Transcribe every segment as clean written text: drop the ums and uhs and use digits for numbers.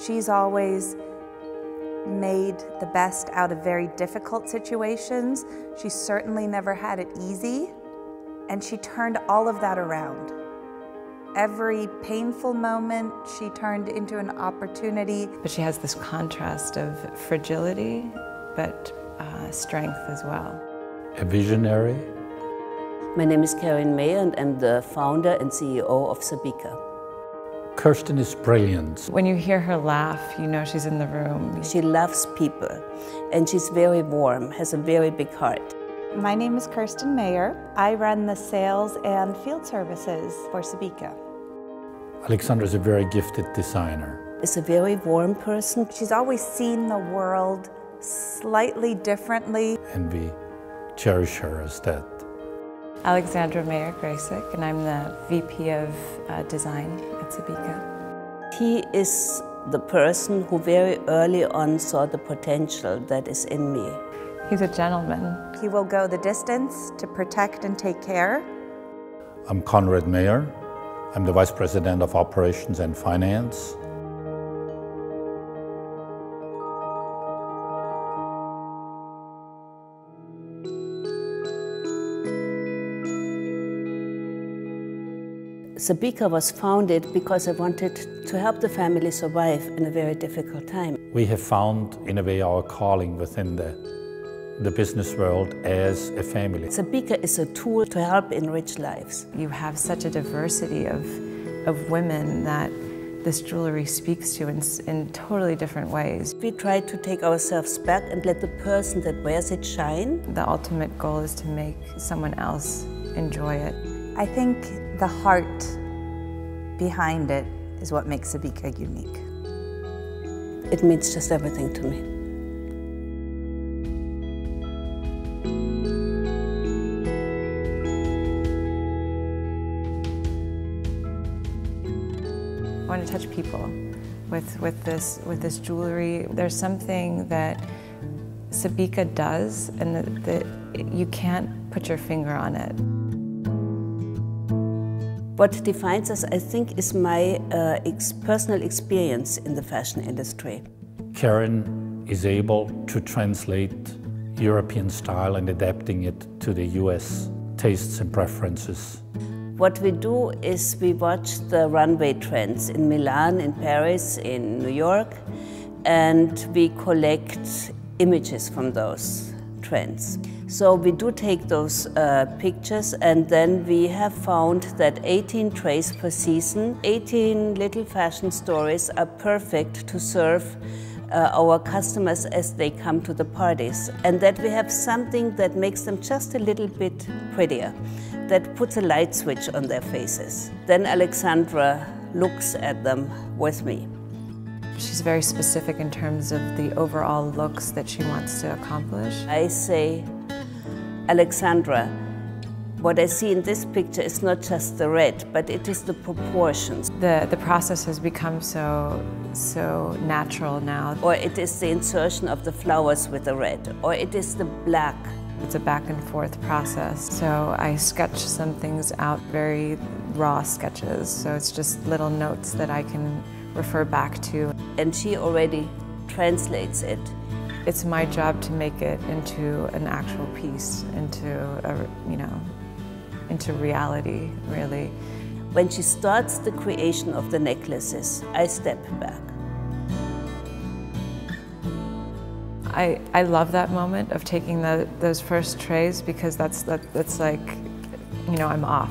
She's always made the best out of very difficult situations. She certainly never had it easy, and she turned all of that around. Every painful moment she turned into an opportunity. But she has this contrast of fragility, but strength as well. A visionary. My name is Karen Mayer and I'm the founder and CEO of Sabika. Kirsten is brilliant. When you hear her laugh, you know she's in the room. She loves people and she's very warm, has a very big heart. My name is Kirsten Mayer. I run the sales and field services for Sabika. Alexandra is a very gifted designer. She's a very warm person. She's always seen the world slightly differently. And we cherish her as that. Alexandra Mayer-Gracek, and I'm the VP of Design at Sabika. He is the person who very early on saw the potential that is in me. He's a gentleman. He will go the distance to protect and take care. I'm Conrad Mayer. I'm the Vice President of Operations and Finance. Sabika was founded because I wanted to help the family survive in a very difficult time. We have found, in a way, our calling within the business world as a family. Sabika is a tool to help enrich lives. You have such a diversity of women that this jewelry speaks to in totally different ways. We try to take ourselves back and let the person that wears it shine. The ultimate goal is to make someone else enjoy it. I think the heart behind it is what makes Sabika unique. It means just everything to me. I want to touch people with this jewelry. There's something that Sabika does, and that you can't put your finger on it. What defines us, I think, is my personal experience in the fashion industry. Karen is able to translate European style and adapting it to the US tastes and preferences. What we do is we watch the runway trends in Milan, in Paris, in New York, and we collect images from those trends. So we do take those pictures, and then we have found that 18 trays per season, 18 little fashion stories are perfect to serve our customers as they come to the parties. And that we have something that makes them just a little bit prettier, that puts a light switch on their faces. Then Alexandra looks at them with me. She's very specific in terms of the overall looks that she wants to accomplish. I say, Alexandra, what I see in this picture is not just the red, but it is the proportions. The process has become so natural now. Or it is the insertion of the flowers with the red, or it is the black. It's a back and forth process. So I sketch some things out, very raw sketches. So it's just little notes that I can refer back to. And she already translates it. It's my job to make it into an actual piece, into reality, really. When she starts the creation of the necklaces, I step back. I love that moment of taking those first trays, because that's like, I'm off.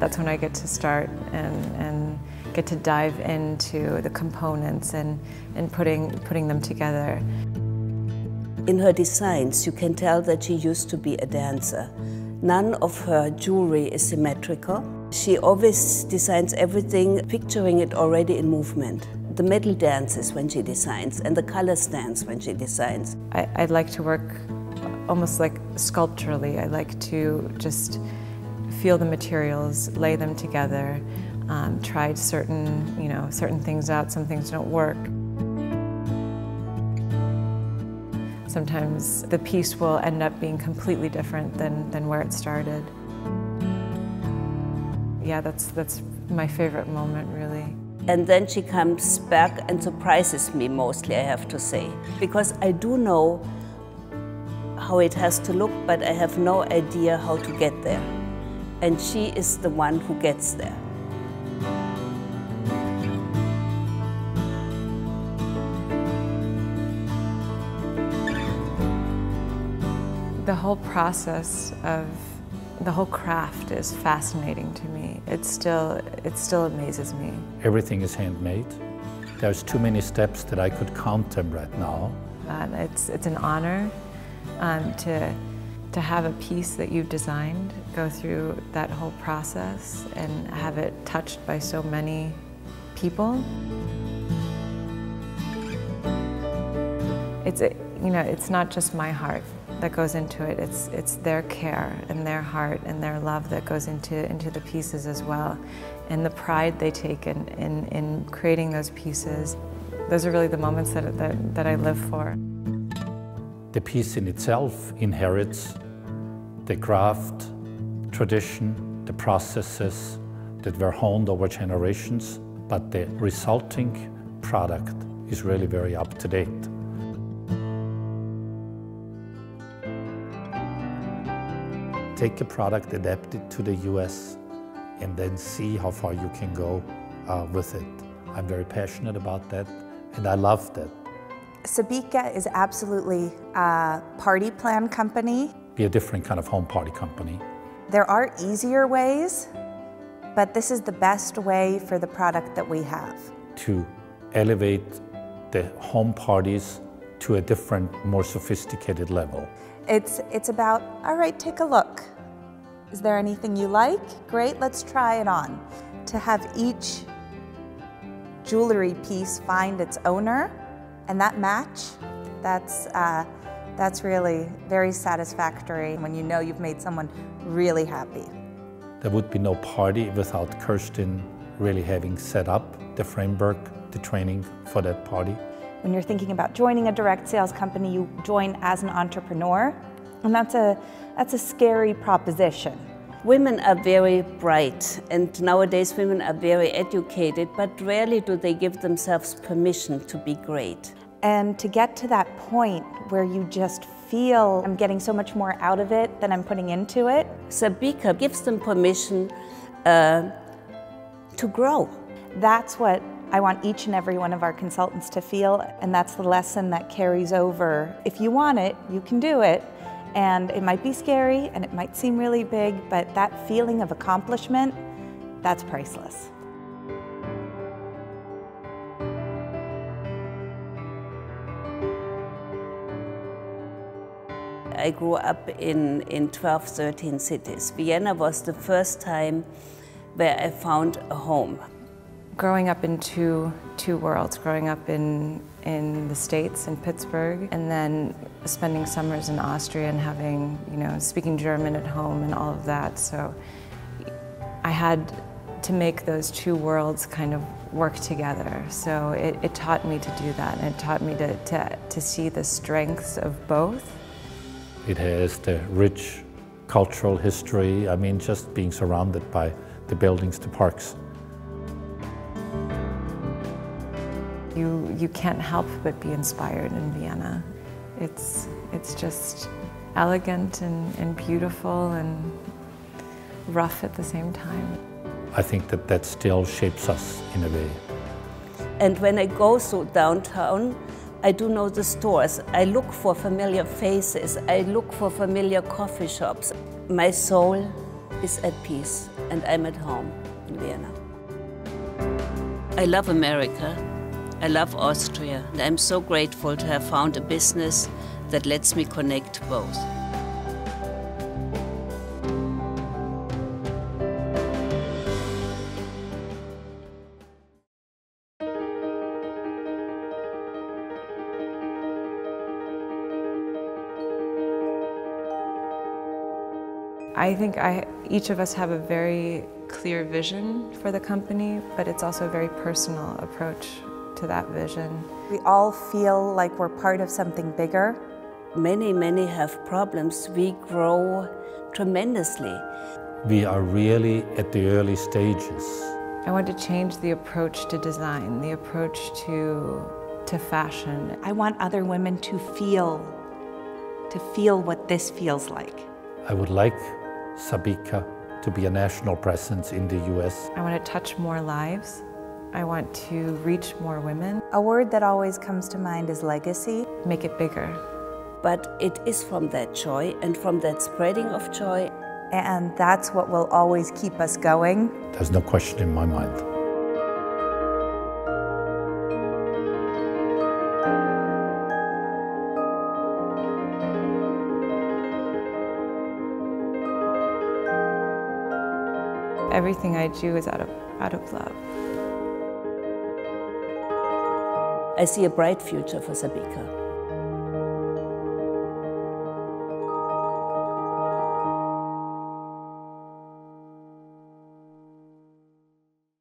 That's when I get to start and get to dive into the components and putting them together. In her designs, you can tell that she used to be a dancer. None of her jewelry is symmetrical. She always designs everything, picturing it already in movement. The metal dances when she designs, and the colors dance when she designs. I like to work almost like sculpturally. I like to just feel the materials, lay them together, tried certain things out, some things don't work. Sometimes the piece will end up being completely different than where it started. Yeah, that's my favorite moment, really. And then she comes back and surprises me mostly, I have to say. Because I do know how it has to look, but I have no idea how to get there. And she is the one who gets there. The whole process of the whole craft is fascinating to me. It still amazes me. Everything is handmade. There's too many steps that I could count them right now. It's an honor to have a piece that you've designed go through that whole process and have it touched by so many people. It's not just my heart that goes into it. It's their care and their heart and their love that goes into the pieces as well, and the pride they take in creating those pieces. Those are really the moments that I live for. The piece in itself inherits the craft, tradition, the processes that were honed over generations, but the resulting product is really very up to date. Take a product, adapt it to the US, and then see how far you can go with it. I'm very passionate about that, and I love that. Sabika is absolutely a party plan company. Be a different kind of home party company. There are easier ways, but this is the best way for the product that we have. To elevate the home parties to a different, more sophisticated level. It's about, all right, take a look. Is there anything you like? Great, let's try it on. To have each jewelry piece find its owner and that match, that's really very satisfactory when you know you've made someone really happy. There would be no party without Kirsten really having set up the framework, the training for that party. When you're thinking about joining a direct sales company, you join as an entrepreneur, and that's a scary proposition. Women are very bright, and nowadays women are very educated, but rarely do they give themselves permission to be great. And to get to that point where you just feel, I'm getting so much more out of it than I'm putting into it. Sabika gives them permission to grow. That's what I want each and every one of our consultants to feel, and that's the lesson that carries over. If you want it, you can do it, and it might be scary and it might seem really big, but that feeling of accomplishment, that's priceless. I grew up in 12, 13 cities. Vienna was the first time where I found a home. Growing up in two worlds, growing up in the States, in Pittsburgh, and then spending summers in Austria and having, speaking German at home and all of that. So I had to make those two worlds kind of work together. So it taught me to do that, and it taught me to see the strengths of both. It has the rich cultural history. I mean, just being surrounded by the buildings, the parks. You can't help but be inspired in Vienna. It's just elegant and beautiful and rough at the same time. I think that still shapes us in a way. And when I go through downtown, I do know the stores. I look for familiar faces. I look for familiar coffee shops. My soul is at peace, and I'm at home in Vienna. I love America. I love Austria, and I'm so grateful to have found a business that lets me connect both. I think each of us have a very clear vision for the company, but it's also a very personal approach to that vision. We all feel like we're part of something bigger. Many have problems. We grow tremendously. We are really at the early stages I want to change the approach to design, the approach to fashion. I want other women to feel what this feels like. I would like Sabika to be a national presence in the US. I want to touch more lives. I want to reach more women. A word that always comes to mind is legacy. Make it bigger. But it is from that joy and from that spreading of joy. And that's what will always keep us going. There's no question in my mind. Everything I do is out of love. I see a bright future for Sabika.